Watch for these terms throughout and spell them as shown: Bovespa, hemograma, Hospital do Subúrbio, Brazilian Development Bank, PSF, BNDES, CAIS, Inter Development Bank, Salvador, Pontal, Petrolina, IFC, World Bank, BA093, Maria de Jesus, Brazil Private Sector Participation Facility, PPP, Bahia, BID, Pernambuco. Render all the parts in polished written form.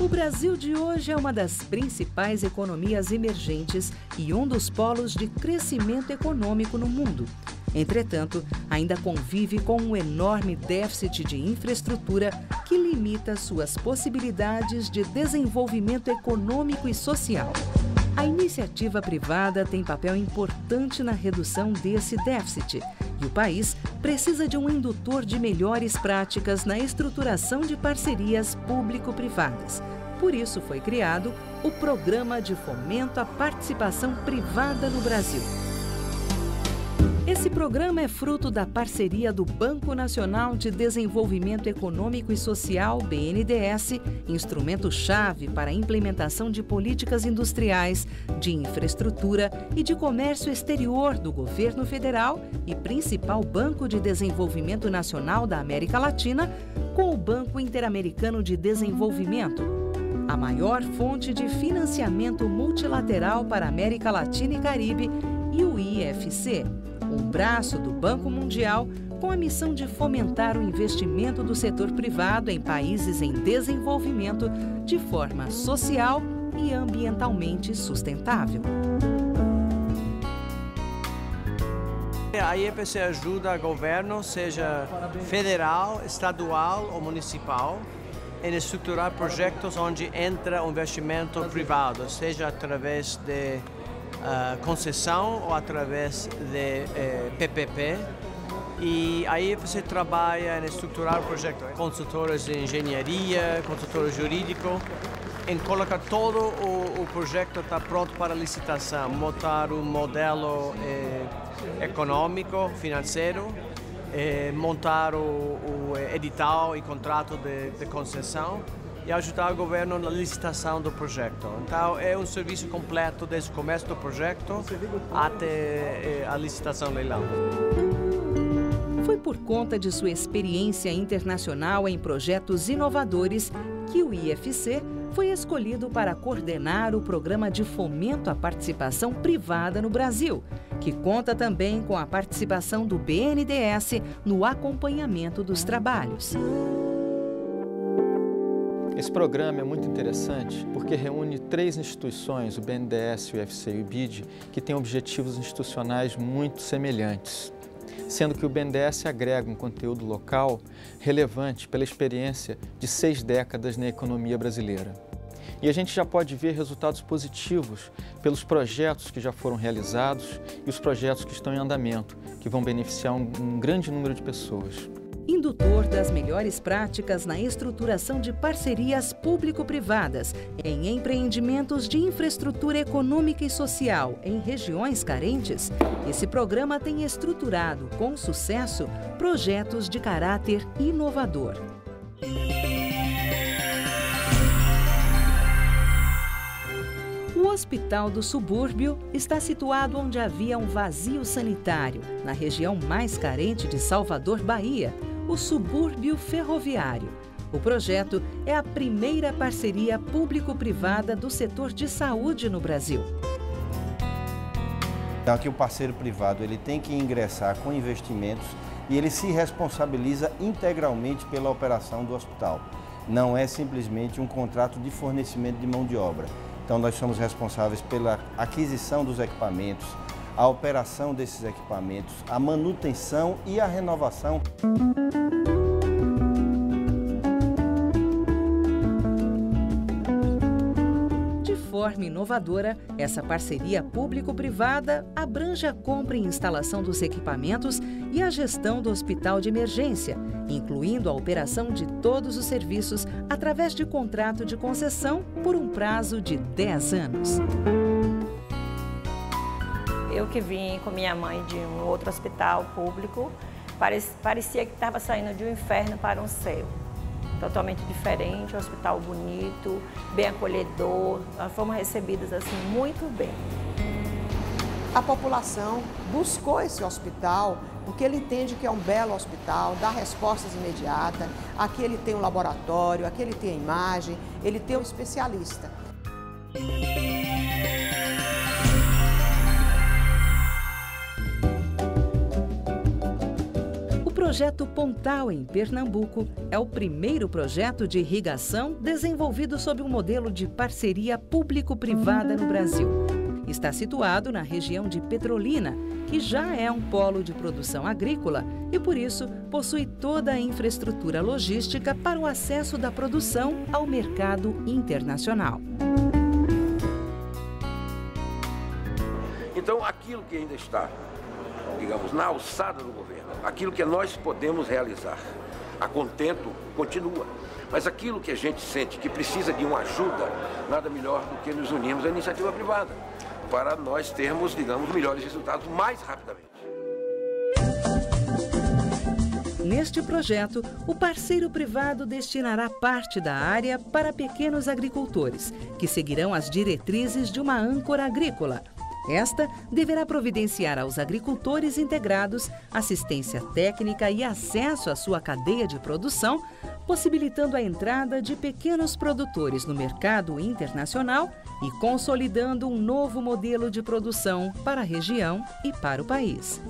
O Brasil de hoje é uma das principais economias emergentes e um dos polos de crescimento econômico no mundo. Entretanto, ainda convive com um enorme déficit de infraestrutura que limita suas possibilidades de desenvolvimento econômico e social. A iniciativa privada tem papel importante na redução desse déficit e o país precisa de um indutor de melhores práticas na estruturação de parcerias público-privadas. Por isso foi criado o Programa de Fomento à Participação Privada no Brasil. Esse programa é fruto da parceria do Banco Nacional de Desenvolvimento Econômico e Social, BNDES, instrumento-chave para a implementação de políticas industriais, de infraestrutura e de comércio exterior do governo federal e principal Banco de Desenvolvimento Nacional da América Latina, com o Banco Interamericano de Desenvolvimento, a maior fonte de financiamento multilateral para a América Latina e Caribe, e o IFC, um braço do Banco Mundial com a missão de fomentar o investimento do setor privado em países em desenvolvimento de forma social e ambientalmente sustentável. A IFC ajuda o governo, seja federal, estadual ou municipal, em estruturar projetos onde entra o investimento privado, seja através de concessão ou através de PPP. E aí você trabalha em estruturar projetos, consultores de engenharia, consultores jurídicos, em colocar todo o projeto está pronto para licitação, montar um modelo econômico, financeiro, montar o edital e contrato de concessão e ajudar o governo na licitação do projeto. Então, é um serviço completo desde o começo do projeto até a licitação leilão. Foi por conta de sua experiência internacional em projetos inovadores que o IFC foi escolhido para coordenar o Programa de Fomento à Participação Privada no Brasil, que conta também com a participação do BNDES no acompanhamento dos trabalhos. Esse programa é muito interessante porque reúne três instituições, o BNDES, o IFC e o BID, que têm objetivos institucionais muito semelhantes, sendo que o BNDES agrega um conteúdo local relevante pela experiência de 6 décadas na economia brasileira. E a gente já pode ver resultados positivos pelos projetos que já foram realizados e os projetos que estão em andamento, que vão beneficiar um grande número de pessoas. Indutor das melhores práticas na estruturação de parcerias público-privadas em empreendimentos de infraestrutura econômica e social em regiões carentes, esse programa tem estruturado com sucesso projetos de caráter inovador. O Hospital do Subúrbio está situado onde havia um vazio sanitário, na região mais carente de Salvador, Bahia, o subúrbio ferroviário. O projeto é a primeira parceria público-privada do setor de saúde no Brasil. Aqui o parceiro privado ele tem que ingressar com investimentos e ele se responsabiliza integralmente pela operação do hospital. Não é simplesmente um contrato de fornecimento de mão de obra. Então nós somos responsáveis pela aquisição dos equipamentos, a operação desses equipamentos, a manutenção e a renovação. De forma inovadora, essa parceria público-privada abrange a compra e instalação dos equipamentos e a gestão do hospital de emergência, incluindo a operação de todos os serviços através de contrato de concessão por um prazo de 10 anos. Eu que vim com minha mãe de um outro hospital público, parecia que estava saindo de um inferno para um céu. Totalmente diferente, um hospital bonito, bem acolhedor, nós fomos recebidas assim muito bem. A população buscou esse hospital porque ele entende que é um belo hospital, dá respostas imediatas, aqui ele tem um laboratório, aqui ele tem a imagem, ele tem um especialista. O projeto Pontal, em Pernambuco, é o primeiro projeto de irrigação desenvolvido sob um modelo de parceria público-privada no Brasil. Está situado na região de Petrolina, que já é um polo de produção agrícola e, por isso, possui toda a infraestrutura logística para o acesso da produção ao mercado internacional. Então, aquilo que ainda está, digamos, na alçada do governo, aquilo que nós podemos realizar a contento continua, mas aquilo que a gente sente que precisa de uma ajuda, nada melhor do que nos unirmos à iniciativa privada, para nós termos, digamos, melhores resultados mais rapidamente. Neste projeto, o parceiro privado destinará parte da área para pequenos agricultores, que seguirão as diretrizes de uma âncora agrícola. Esta deverá providenciar aos agricultores integrados assistência técnica e acesso à sua cadeia de produção, possibilitando a entrada de pequenos produtores no mercado internacional e consolidando um novo modelo de produção para a região e para o país.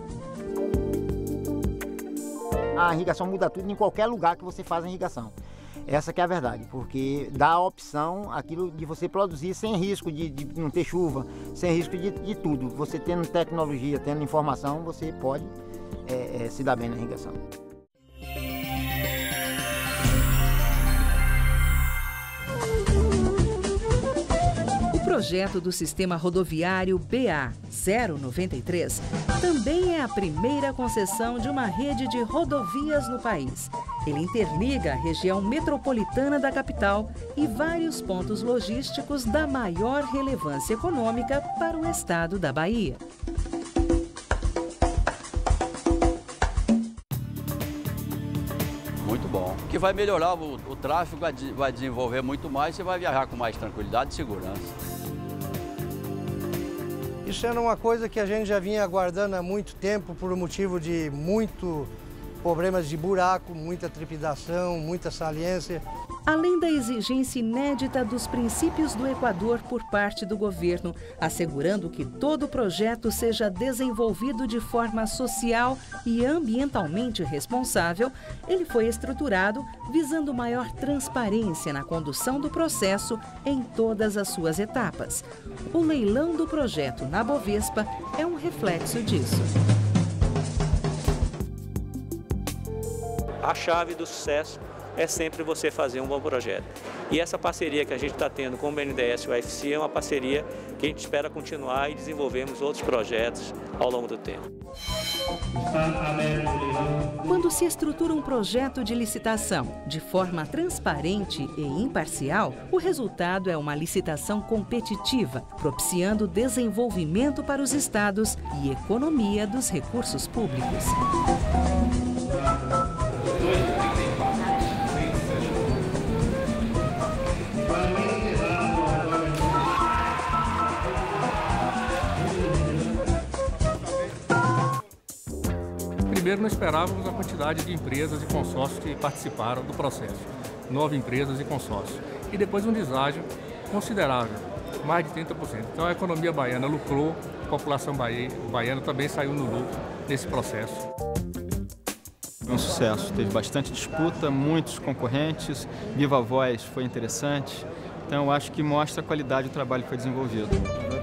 A irrigação muda tudo em qualquer lugar que você faz a irrigação. Essa que é a verdade, porque dá a opção aquilo de você produzir sem risco de não ter chuva, sem risco de tudo. Você tendo tecnologia, tendo informação, você pode se dar bem na irrigação. O projeto do sistema rodoviário BA093 também é a primeira concessão de uma rede de rodovias no país. Ele interliga a região metropolitana da capital e vários pontos logísticos da maior relevância econômica para o estado da Bahia. Muito bom, que vai melhorar o tráfego, vai desenvolver muito mais, você vai viajar com mais tranquilidade e segurança. Isso era uma coisa que a gente já vinha aguardando há muito tempo por motivo de muito problemas de buraco, muita trepidação, muita saliência. Além da exigência inédita dos princípios do Equador por parte do governo, assegurando que todo o projeto seja desenvolvido de forma social e ambientalmente responsável, ele foi estruturado visando maior transparência na condução do processo em todas as suas etapas. O leilão do projeto na Bovespa é um reflexo disso. A chave do sucesso é sempre você fazer um bom projeto. E essa parceria que a gente está tendo com o BNDES e o IFC é uma parceria que a gente espera continuar e desenvolvermos outros projetos ao longo do tempo. Quando se estrutura um projeto de licitação de forma transparente e imparcial, o resultado é uma licitação competitiva, propiciando desenvolvimento para os estados e economia dos recursos públicos. Primeiro, não esperávamos a quantidade de empresas e consórcios que participaram do processo, 9 empresas e consórcios, e depois um deságio considerável, mais de 30%. Então a economia baiana lucrou, a população baiana também saiu no lucro nesse processo. Foi um sucesso, teve bastante disputa, muitos concorrentes, viva voz foi interessante, então acho que mostra a qualidade do trabalho que foi desenvolvido.